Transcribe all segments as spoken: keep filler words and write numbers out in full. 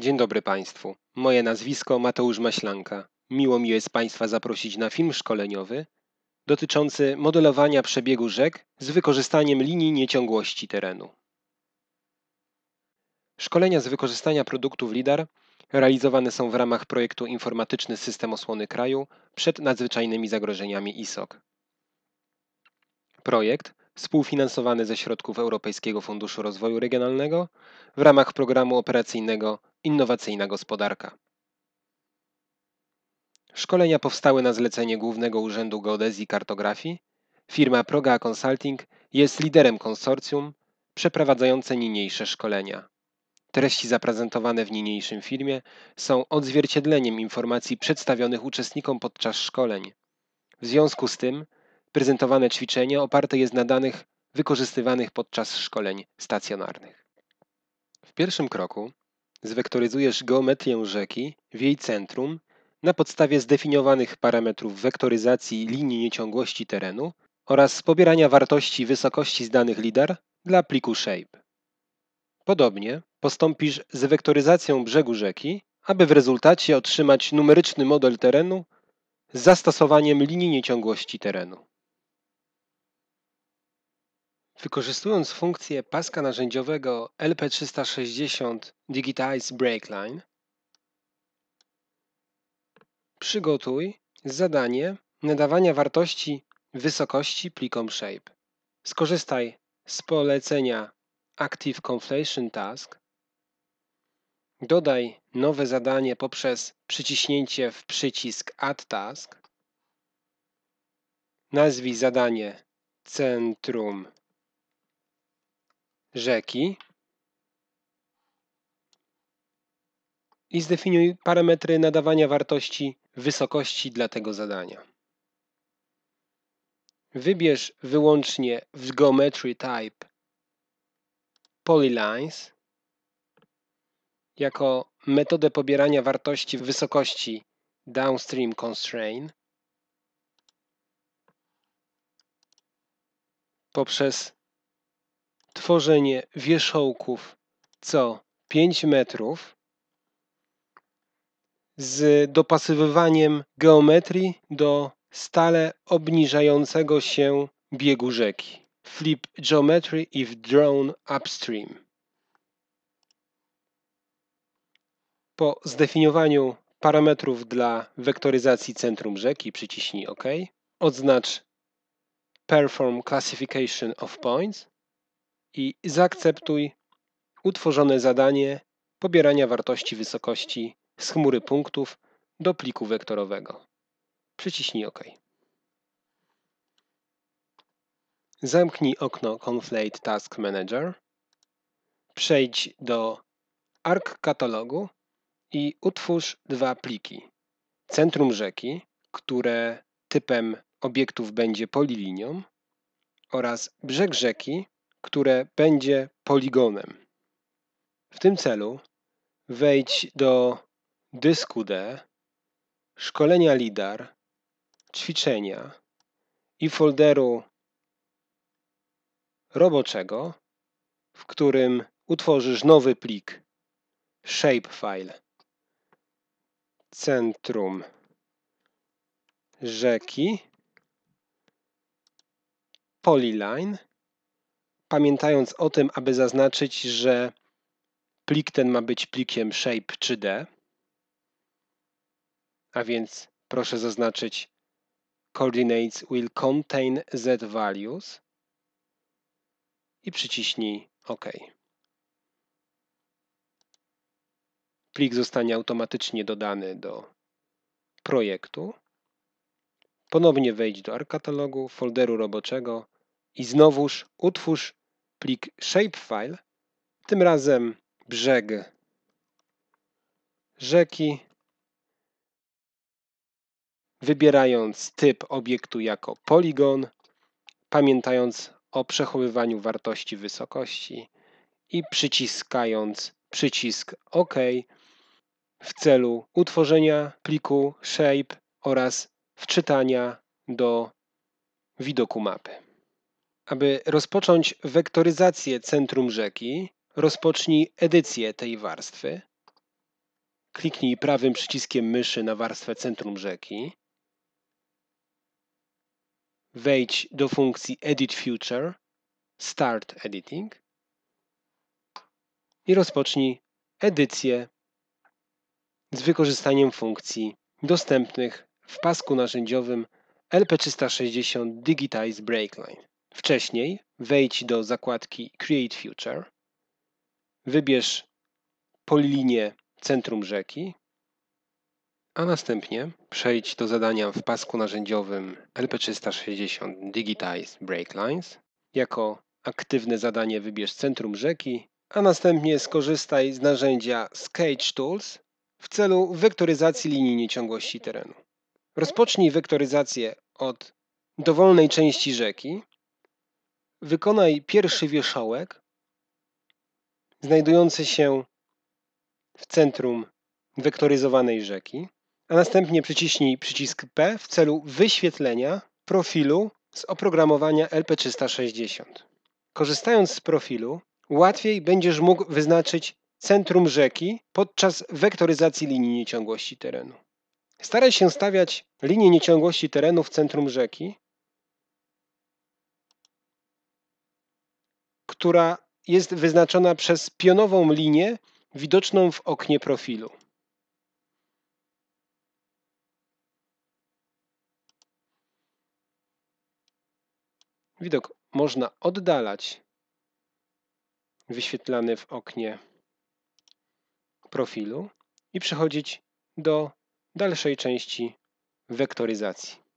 Dzień dobry Państwu. Moje nazwisko Mateusz Maślanka. Miło mi jest Państwa zaprosić na film szkoleniowy dotyczący modelowania przebiegu rzek z wykorzystaniem linii nieciągłości terenu. Szkolenia z wykorzystania produktów lidar realizowane są w ramach projektu Informatyczny System Osłony Kraju przed nadzwyczajnymi zagrożeniami I S O K. Projekt współfinansowany ze środków Europejskiego Funduszu Rozwoju Regionalnego w ramach programu operacyjnego Innowacyjna Gospodarka. Szkolenia powstały na zlecenie Głównego Urzędu Geodezji i Kartografii. Firma Progea Consulting jest liderem konsorcjum przeprowadzające niniejsze szkolenia. Treści zaprezentowane w niniejszym filmie są odzwierciedleniem informacji przedstawionych uczestnikom podczas szkoleń. W związku z tym prezentowane ćwiczenie oparte jest na danych wykorzystywanych podczas szkoleń stacjonarnych. W pierwszym kroku zwektoryzujesz geometrię rzeki w jej centrum na podstawie zdefiniowanych parametrów wektoryzacji linii nieciągłości terenu oraz pobierania wartości wysokości z danych lidar dla pliku Shape. Podobnie postąpisz z wektoryzacją brzegu rzeki, aby w rezultacie otrzymać numeryczny model terenu z zastosowaniem linii nieciągłości terenu. Wykorzystując funkcję paska narzędziowego L P trzysta sześćdziesiąt Digitize Breakline, przygotuj zadanie nadawania wartości wysokości plikom Shape. Skorzystaj z polecenia Active Conflation Task. Dodaj nowe zadanie poprzez przyciśnięcie w przycisk Add Task. Nazwij zadanie Centrum Rzeki i zdefiniuj parametry nadawania wartości wysokości dla tego zadania. Wybierz wyłącznie w Geometry Type Polylines jako metodę pobierania wartości wysokości Downstream Constraint poprzez tworzenie wierzchołków co pięć metrów z dopasowywaniem geometrii do stale obniżającego się biegu rzeki. Flip Geometry if drawn upstream. Po zdefiniowaniu parametrów dla wektoryzacji centrum rzeki przyciśnij OK. Odznacz Perform Classification of Points i zaakceptuj utworzone zadanie pobierania wartości wysokości z chmury punktów do pliku wektorowego. Przyciśnij OK. Zamknij okno Conflate Task Manager. Przejdź do ArcKatalogu i utwórz dwa pliki. Centrum rzeki, które typem obiektów będzie polilinią, oraz brzeg rzeki, które będzie poligonem. W tym celu wejdź do dysku D, szkolenia lidar, ćwiczenia i folderu roboczego, w którym utworzysz nowy plik shapefile centrum rzeki polyline, pamiętając o tym, aby zaznaczyć, że plik ten ma być plikiem shape trzy D, a więc proszę zaznaczyć coordinates will contain z values i przyciśnij OK. Plik zostanie automatycznie dodany do projektu. Ponownie wejdź do ArcKatalogu, folderu roboczego i znowuż utwórz plik shapefile, tym razem brzeg rzeki, wybierając typ obiektu jako poligon, pamiętając o przechowywaniu wartości wysokości i przyciskając przycisk OK w celu utworzenia pliku shape oraz wczytania do widoku mapy. Aby rozpocząć wektoryzację centrum rzeki, rozpocznij edycję tej warstwy. Kliknij prawym przyciskiem myszy na warstwę centrum rzeki. Wejdź do funkcji Edit Future, Start Editing i rozpocznij edycję z wykorzystaniem funkcji dostępnych w pasku narzędziowym L P trzysta sześćdziesiąt Digitize Breakline. Wcześniej wejdź do zakładki Create Future, wybierz polilinię centrum rzeki, a następnie przejdź do zadania w pasku narzędziowym L P trzysta sześćdziesiąt Digitize Breaklines. Jako aktywne zadanie wybierz centrum rzeki, a następnie skorzystaj z narzędzia Sketch Tools w celu wektoryzacji linii nieciągłości terenu. Rozpocznij wektoryzację od dowolnej części rzeki. Wykonaj pierwszy wierzchołek znajdujący się w centrum wektoryzowanej rzeki, a następnie przyciśnij przycisk P w celu wyświetlenia profilu z oprogramowania L P trzysta sześćdziesiąt. Korzystając z profilu, łatwiej będziesz mógł wyznaczyć centrum rzeki podczas wektoryzacji linii nieciągłości terenu. Staraj się stawiać linie nieciągłości terenu w centrum rzeki, która jest wyznaczona przez pionową linię widoczną w oknie profilu. Widok można oddalać, wyświetlany w oknie profilu, i przechodzić do dalszej części wektoryzacji.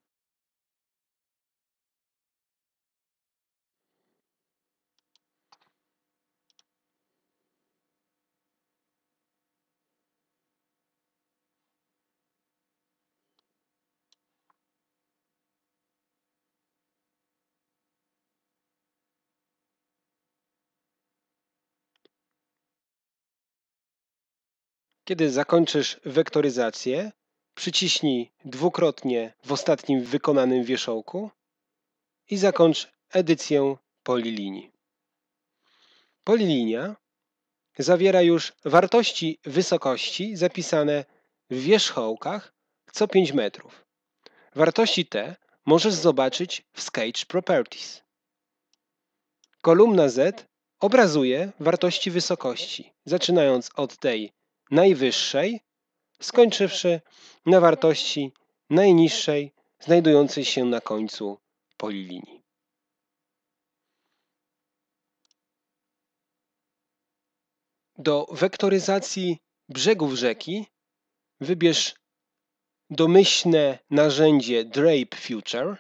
Kiedy zakończysz wektoryzację, przyciśnij dwukrotnie w ostatnim wykonanym wierzchołku i zakończ edycję polilinii. Polilinia zawiera już wartości wysokości zapisane w wierzchołkach co pięć metrów. Wartości te możesz zobaczyć w Sketch Properties. Kolumna Z obrazuje wartości wysokości, zaczynając od tej najwyższej, skończywszy na wartości najniższej, znajdującej się na końcu polilinii. Do wektoryzacji brzegów rzeki wybierz domyślne narzędzie Drape Future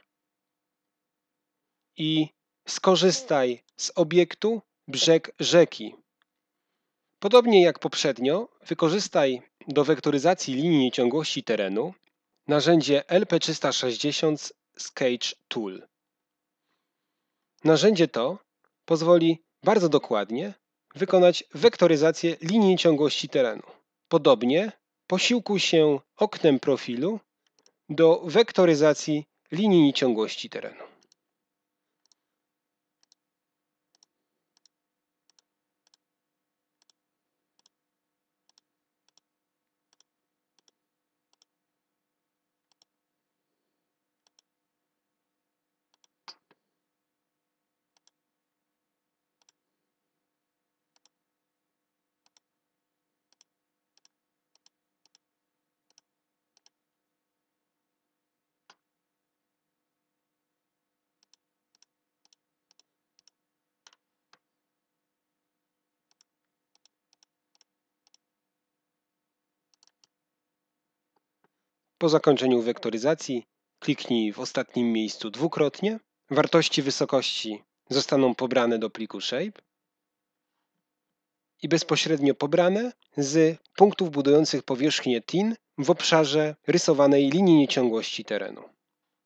i skorzystaj z obiektu brzeg rzeki. Podobnie jak poprzednio, wykorzystaj do wektoryzacji linii nieciągłości terenu narzędzie L P trzysta sześćdziesiąt Sketch Tool. Narzędzie to pozwoli bardzo dokładnie wykonać wektoryzację linii nieciągłości terenu. Podobnie posiłkuj się oknem profilu do wektoryzacji linii nieciągłości terenu. Po zakończeniu wektoryzacji kliknij w ostatnim miejscu dwukrotnie. Wartości wysokości zostaną pobrane do pliku Shape i bezpośrednio pobrane z punktów budujących powierzchnię T I N w obszarze rysowanej linii nieciągłości terenu.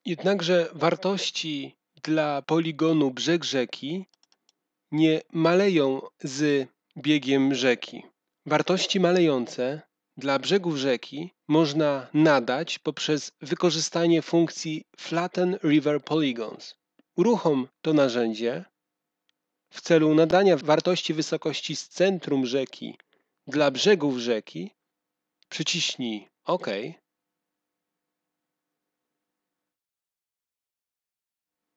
Jednakże wartości dla poligonu brzeg rzeki nie maleją z biegiem rzeki. Wartości malejące dla brzegów rzeki można nadać poprzez wykorzystanie funkcji Flatten River Polygons. Uruchom to narzędzie w celu nadania wartości wysokości z centrum rzeki dla brzegów rzeki Przyciśnij OK.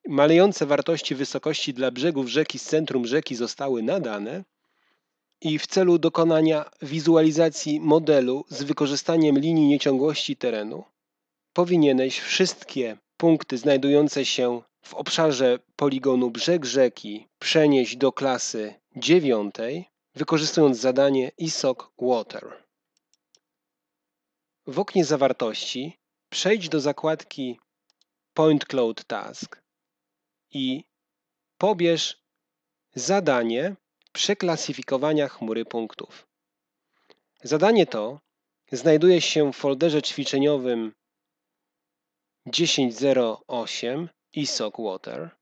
Malejące wartości wysokości dla brzegów rzeki z centrum rzeki zostały nadane i w celu dokonania wizualizacji modelu z wykorzystaniem linii nieciągłości terenu powinieneś wszystkie punkty znajdujące się w obszarze poligonu brzeg rzeki przenieść do klasy dziewiątej, wykorzystując zadanie I S O K Water. W oknie zawartości przejdź do zakładki Point Cloud Task i pobierz zadanie przeklasyfikowania chmury punktów. Zadanie to znajduje się w folderze ćwiczeniowym tysiąc osiem I S O K Water.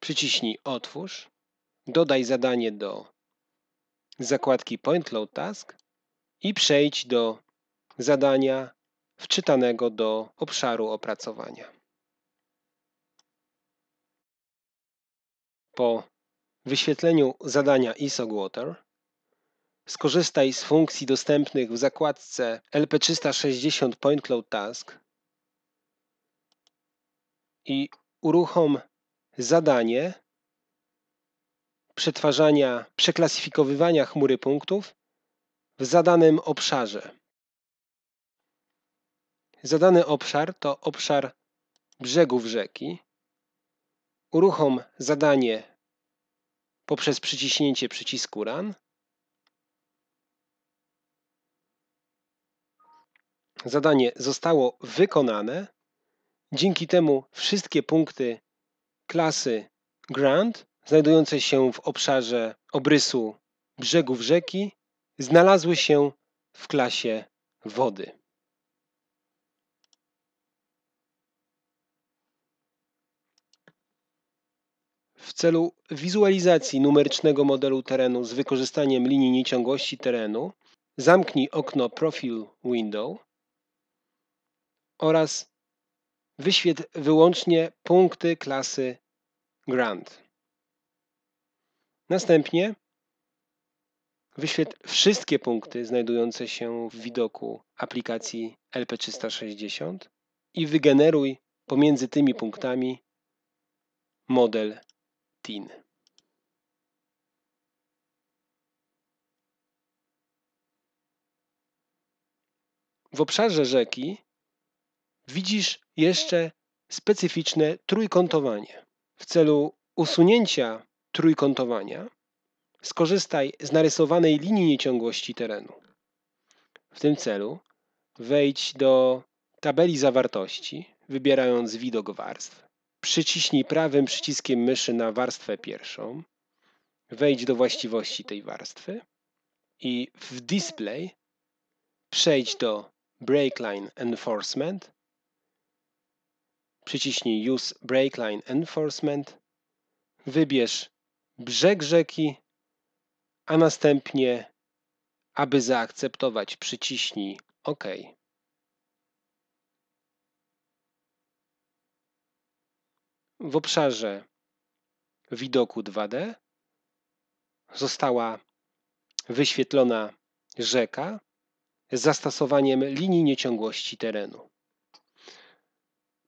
Przyciśnij Otwórz, dodaj zadanie do zakładki Point Cloud Task i przejdź do zadania wczytanego do obszaru opracowania. Po wyświetleniu zadania I S O K Water skorzystaj z funkcji dostępnych w zakładce L P trzysta sześćdziesiąt Point Cloud Task i uruchom zadanie przetwarzania, przeklasyfikowywania chmury punktów w zadanym obszarze. Zadany obszar to obszar brzegów rzeki. Uruchom zadanie poprzez przyciśnięcie przycisku Run. Zadanie zostało wykonane. Dzięki temu wszystkie punkty klasy Grand znajdujące się w obszarze obrysu brzegów rzeki znalazły się w klasie wody. W celu wizualizacji numerycznego modelu terenu z wykorzystaniem linii nieciągłości terenu zamknij okno Profile Window oraz wyświetl wyłącznie punkty klasy Grand. Następnie wyświetl wszystkie punkty znajdujące się w widoku aplikacji L P trzysta sześćdziesiąt i wygeneruj pomiędzy tymi punktami model T I N. W obszarze rzeki widzisz jeszcze specyficzne trójkątowanie. W celu usunięcia trójkątowania skorzystaj z narysowanej linii nieciągłości terenu. W tym celu wejdź do tabeli zawartości, wybierając widok warstw. Przyciśnij prawym przyciskiem myszy na warstwę pierwszą. Wejdź do właściwości tej warstwy i w Display przejdź do Breakline Enforcement. Przyciśnij Use Breakline Enforcement. Wybierz brzeg rzeki, a następnie, aby zaakceptować, przyciśnij OK. W obszarze widoku dwa D została wyświetlona rzeka z zastosowaniem linii nieciągłości terenu.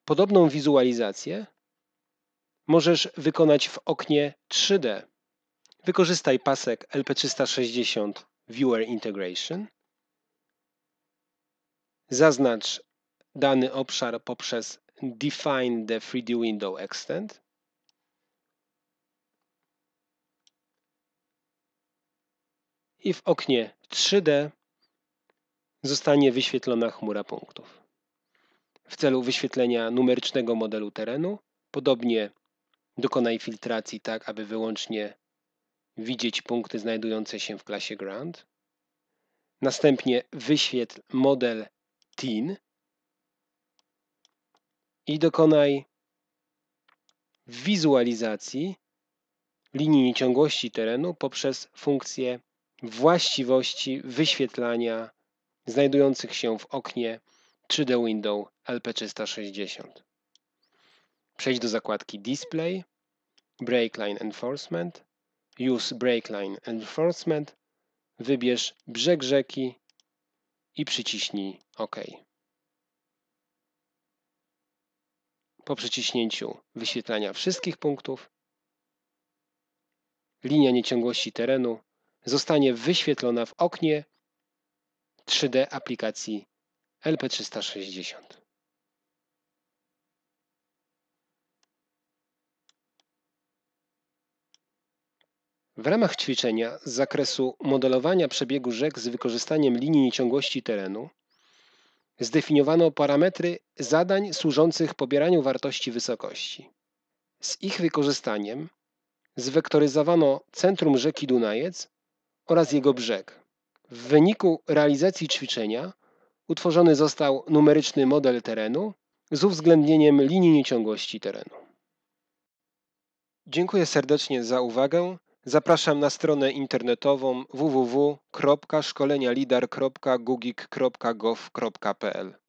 Podobną wizualizację możesz wykonać w oknie trzy D. Wykorzystaj pasek L P trzysta sześćdziesiąt Viewer Integration. Zaznacz dany obszar poprzez Define the trzy D Window Extent. I w oknie trzy D zostanie wyświetlona chmura punktów. W celu wyświetlenia numerycznego modelu terenu podobnie dokonaj filtracji tak, aby wyłącznie widzieć punkty znajdujące się w klasie Grand. Następnie wyświetl model T I N i dokonaj wizualizacji linii nieciągłości terenu poprzez funkcję właściwości wyświetlania znajdujących się w oknie trzy D Window L P trzysta sześćdziesiąt. Przejdź do zakładki Display, Breakline Enforcement, Use Breakline Enforcement, wybierz brzeg rzeki i przyciśnij OK. Po przyciśnięciu wyświetlania wszystkich punktów linia nieciągłości terenu zostanie wyświetlona w oknie trzy D aplikacji L P trzysta sześćdziesiąt. W ramach ćwiczenia z zakresu modelowania przebiegu rzek z wykorzystaniem linii nieciągłości terenu zdefiniowano parametry zadań służących pobieraniu wartości wysokości. Z ich wykorzystaniem zwektoryzowano centrum rzeki Dunajec oraz jego brzeg. W wyniku realizacji ćwiczenia utworzony został numeryczny model terenu z uwzględnieniem linii nieciągłości terenu. Dziękuję serdecznie za uwagę. Zapraszam na stronę internetową w w w kropka szkolenialidar kropka gugik kropka gov kropka pl.